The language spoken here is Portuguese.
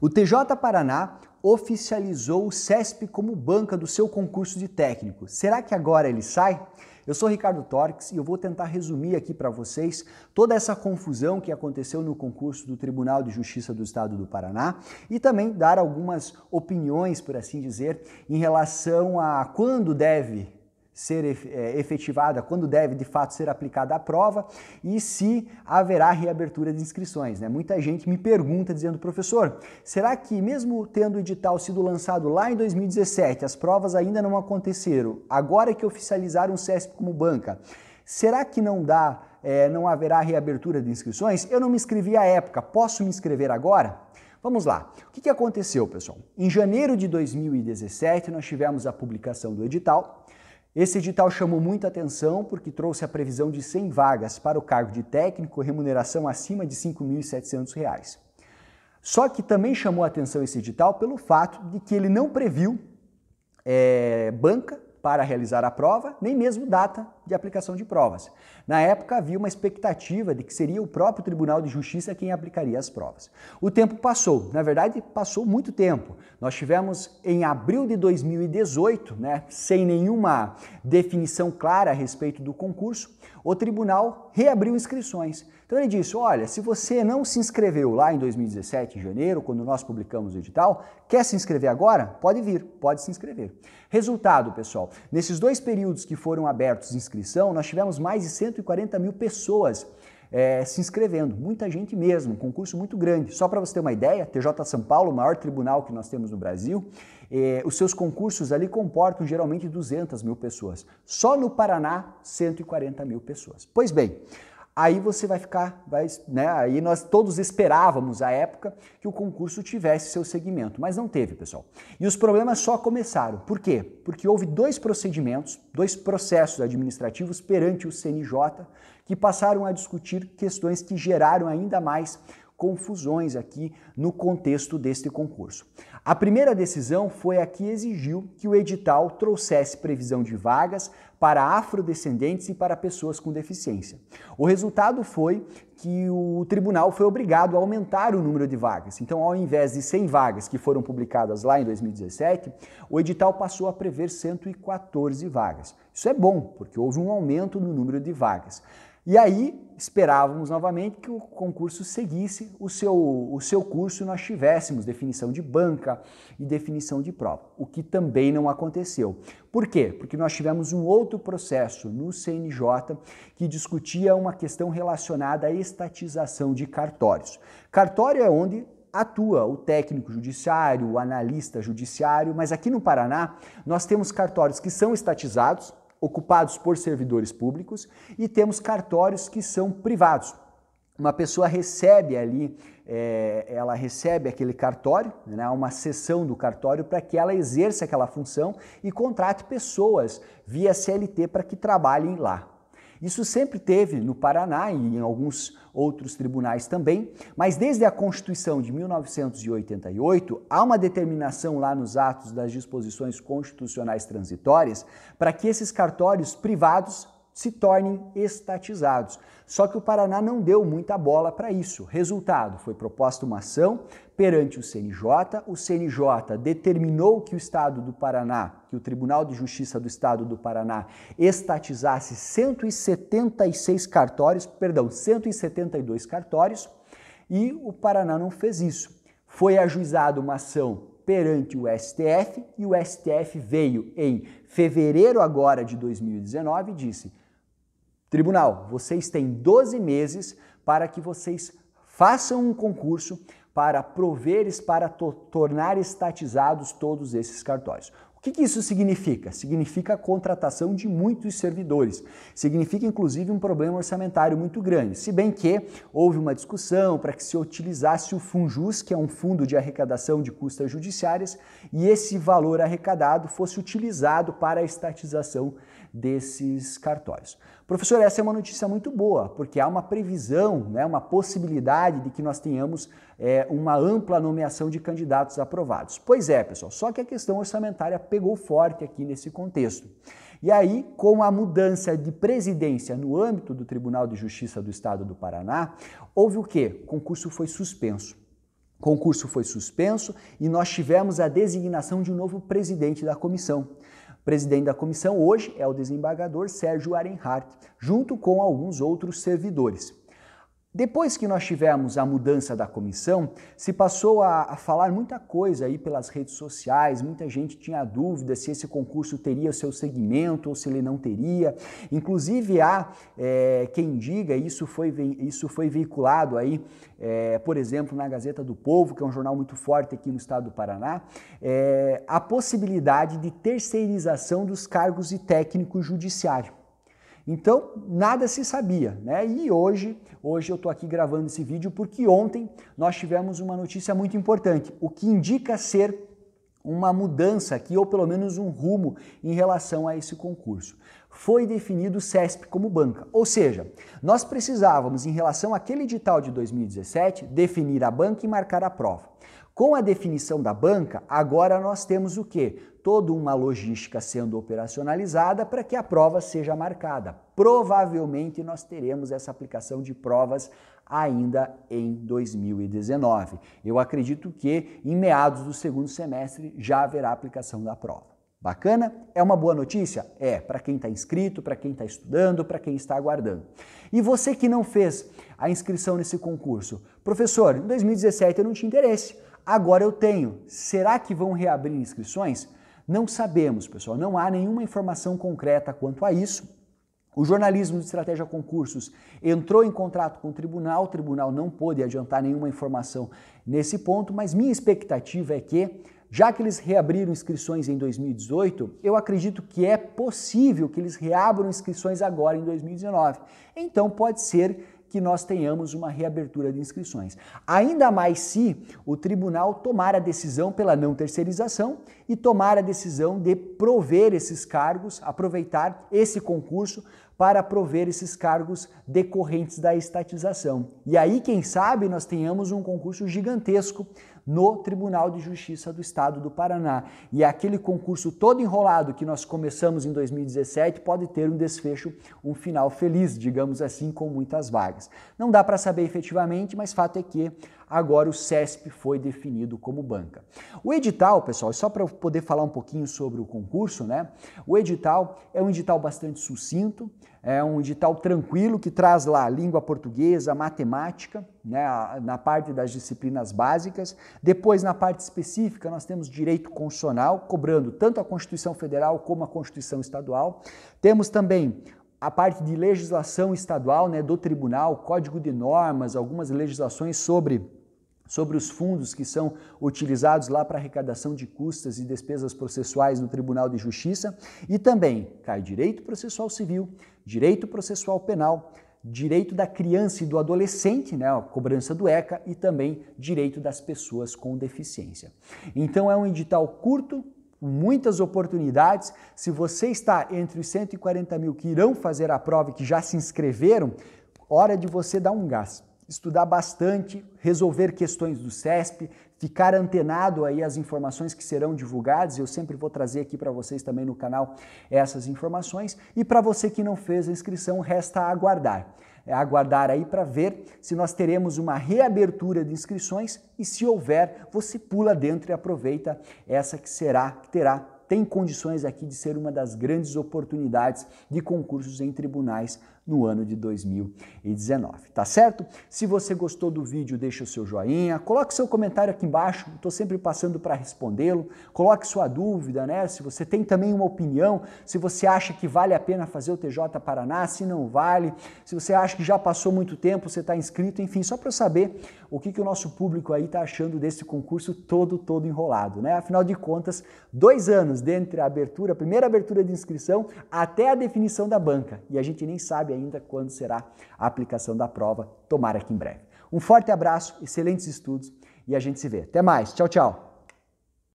O TJ Paraná oficializou o CESPE como banca do seu concurso de técnico. Será que agora ele sai? Eu sou Ricardo Torques e eu vou tentar resumir aqui para vocês toda essa confusão que aconteceu no concurso do Tribunal de Justiça do Estado do Paraná e também dar algumas opiniões, por assim dizer, em relação a quando deve ser efetivada, quando deve de fato ser aplicada a prova e se haverá reabertura de inscrições, né? Muita gente me pergunta dizendo, professor, será que mesmo tendo o edital sido lançado lá em 2017, as provas ainda não aconteceram, agora que oficializaram o CESPE como banca, será que não dá, não haverá reabertura de inscrições? Eu não me inscrevi à época, posso me inscrever agora? Vamos lá, o que aconteceu, pessoal? Em janeiro de 2017 nós tivemos a publicação do edital. Esse edital chamou muita atenção porque trouxe a previsão de 100 vagas para o cargo de técnico, remuneração acima de R$ 5.700. Só que também chamou atenção esse edital pelo fato de que ele não previu banca para realizar a prova, nem mesmo data de aplicação de provas. Na época havia uma expectativa de que seria o próprio Tribunal de Justiça quem aplicaria as provas. O tempo passou, na verdade passou muito tempo. Nós tivemos em abril de 2018, né, sem nenhuma definição clara a respeito do concurso, o Tribunal reabriu inscrições. Então ele disse, olha, se você não se inscreveu lá em 2017, em janeiro, quando nós publicamos o edital, quer se inscrever agora? Pode vir, pode se inscrever. Resultado, pessoal, nesses dois períodos que foram abertos de inscrição, nós tivemos mais de 140 mil pessoas se inscrevendo, muita gente mesmo, um concurso muito grande. Só para você ter uma ideia, TJ São Paulo, o maior tribunal que nós temos no Brasil, os seus concursos ali comportam geralmente 200 mil pessoas. Só no Paraná, 140 mil pessoas. Pois bem, aí você vai ficar, né? Aí nós todos esperávamos à época que o concurso tivesse seu segmento, mas não teve, pessoal. E os problemas só começaram. Por quê? Porque houve dois processos administrativos perante o CNJ que passaram a discutir questões que geraram ainda mais confusões aqui no contexto deste concurso. A primeira decisão foi a que exigiu que o edital trouxesse previsão de vagas para afrodescendentes e para pessoas com deficiência. O resultado foi que o tribunal foi obrigado a aumentar o número de vagas. Então, ao invés de 100 vagas que foram publicadas lá em 2017, o edital passou a prever 114 vagas. Isso é bom, porque houve um aumento no número de vagas. E aí, esperávamos novamente que o concurso seguisse o seu curso e nós tivéssemos definição de banca e definição de prova, o que também não aconteceu. Por quê? Porque nós tivemos um outro processo no CNJ que discutia uma questão relacionada à estatização de cartórios. Cartório é onde atua o técnico judiciário, o analista judiciário, mas aqui no Paraná nós temos cartórios que são estatizados, ocupados por servidores públicos, e temos cartórios que são privados. Uma pessoa recebe ali, ela recebe aquele cartório, né, uma seção do cartório para que ela exerça aquela função e contrate pessoas via CLT para que trabalhem lá. Isso sempre teve no Paraná e em alguns outros tribunais também, mas desde a Constituição de 1988, há uma determinação lá nos atos das disposições constitucionais transitórias para que esses cartórios privados se tornem estatizados. Só que o Paraná não deu muita bola para isso. Resultado, foi proposta uma ação perante o CNJ determinou que o Estado do Paraná, que o Tribunal de Justiça do Estado do Paraná estatizasse 172 cartórios, e o Paraná não fez isso. Foi ajuizada uma ação perante o STF, e o STF veio em fevereiro agora de 2019 e disse, Tribunal, vocês têm 12 meses para que vocês façam um concurso para proveres para tornar estatizados todos esses cartórios. O que isso significa? Significa a contratação de muitos servidores. Significa, inclusive, um problema orçamentário muito grande. Se bem que houve uma discussão para que se utilizasse o FUNJUS, que é um fundo de arrecadação de custas judiciárias, e esse valor arrecadado fosse utilizado para a estatização desses cartórios. Professor, essa é uma notícia muito boa, porque há uma previsão, né, uma possibilidade de que nós tenhamos uma ampla nomeação de candidatos aprovados. Pois é, pessoal, só que a questão orçamentária pegou forte aqui nesse contexto. E aí, com a mudança de presidência no âmbito do Tribunal de Justiça do Estado do Paraná, houve o quê? O concurso foi suspenso. concurso foi suspenso e nós tivemos a designação de um novo presidente da comissão. O presidente da comissão hoje é o desembargador Sérgio Arenhart, junto com alguns outros servidores. Depois que nós tivemos a mudança da comissão, se passou a falar muita coisa aí pelas redes sociais, muita gente tinha dúvida se esse concurso teria o seu segmento ou se ele não teria. Inclusive há quem diga, isso foi veiculado aí, por exemplo, na Gazeta do Povo, que é um jornal muito forte aqui no estado do Paraná, a possibilidade de terceirização dos cargos de técnico judiciário. Então, nada se sabia, né? E hoje eu estou aqui gravando esse vídeo porque ontem nós tivemos uma notícia muito importante, o que indica ser uma mudança aqui, ou pelo menos um rumo em relação a esse concurso. Foi definido o CESPE como banca, ou seja, nós precisávamos, em relação àquele edital de 2017, definir a banca e marcar a prova. Com a definição da banca, agora nós temos o quê? Toda uma logística sendo operacionalizada para que a prova seja marcada. Provavelmente nós teremos essa aplicação de provas ainda em 2019. Eu acredito que em meados do segundo semestre já haverá aplicação da prova. Bacana? É uma boa notícia? É, para quem está inscrito, para quem está estudando, para quem está aguardando. E você que não fez a inscrição nesse concurso? Professor, em 2017 eu não tinha interesse, agora eu tenho. Será que vão reabrir inscrições? Não sabemos, pessoal, não há nenhuma informação concreta quanto a isso. O jornalismo de Estratégia Concursos entrou em contrato com o tribunal não pôde adiantar nenhuma informação nesse ponto, mas minha expectativa é que, já que eles reabriram inscrições em 2018, eu acredito que é possível que eles reabram inscrições agora em 2019. Então pode ser que nós tenhamos uma reabertura de inscrições. Ainda mais se o tribunal tomar a decisão pela não terceirização e tomar a decisão de prover esses cargos, aproveitar esse concurso para prover esses cargos decorrentes da estatização. E aí, quem sabe, nós tenhamos um concurso gigantesco no Tribunal de Justiça do Estado do Paraná. E aquele concurso todo enrolado que nós começamos em 2017 pode ter um desfecho, um final feliz, digamos assim, com muitas vagas. Não dá para saber efetivamente, mas fato é que agora o CESPE foi definido como banca. O edital, pessoal, só para eu poder falar um pouquinho sobre o concurso, né? O edital é um edital bastante sucinto, é um edital tranquilo que traz lá língua portuguesa, matemática, né, na parte das disciplinas básicas. Depois, na parte específica, nós temos direito constitucional, cobrando tanto a Constituição Federal como a Constituição Estadual. Temos também a parte de legislação estadual, né, do tribunal, código de normas, algumas legislações sobre os fundos que são utilizados lá para arrecadação de custas e despesas processuais no Tribunal de Justiça. E também cai direito processual civil, direito processual penal, direito da criança e do adolescente, né, a cobrança do ECA, e também direito das pessoas com deficiência. Então é um edital curto, muitas oportunidades. Se você está entre os 140 mil que irão fazer a prova e que já se inscreveram, hora de você dar um gás. Estudar bastante, resolver questões do CESPE, ficar antenado aí às informações que serão divulgadas. Eu sempre vou trazer aqui para vocês também no canal essas informações. E para você que não fez a inscrição, resta aguardar. É aguardar aí para ver se nós teremos uma reabertura de inscrições, e se houver, você pula dentro e aproveita essa que tem condições aqui de ser uma das grandes oportunidades de concursos em tribunais no ano de 2019, tá certo? Se você gostou do vídeo, deixa o seu joinha, coloque seu comentário aqui embaixo, estou sempre passando para respondê-lo, coloque sua dúvida, né? Se você tem também uma opinião, se você acha que vale a pena fazer o TJ Paraná, se não vale, se você acha que já passou muito tempo, você está inscrito, enfim, só para eu saber o que o nosso público aí está achando desse concurso todo enrolado, né? Afinal de contas, 2 anos dentre a primeira abertura de inscrição até a definição da banca, e a gente nem sabe ainda quando será a aplicação da prova, tomara que em breve. Um forte abraço, excelentes estudos e a gente se vê. Até mais, tchau, tchau!